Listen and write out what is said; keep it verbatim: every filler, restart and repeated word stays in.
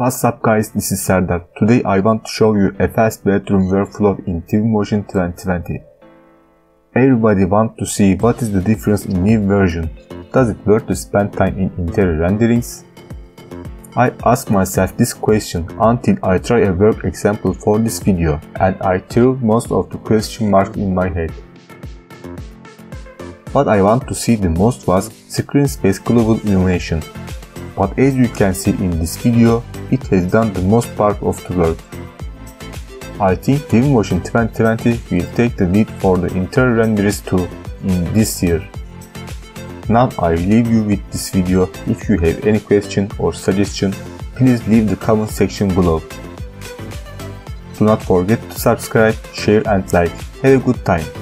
What's up guys, this is Serdar. Today I want to show you a fast bedroom workflow in Twinmotion twenty twenty. Everybody wants to see what is the difference in new version. Does it worth to spend time in interior renderings? I asked myself this question until I tried a work example for this video and I threw most of the question marks in my head. What I want to see the most was screen space global illumination. But as you can see in this video, it has done the most part of the work. I think Twinmotion twenty twenty will take the lead for the interior renderers too in this year. Now I leave you with this video. If you have any question or suggestion, please leave the comment section below. Do not forget to subscribe, share and like. Have a good time.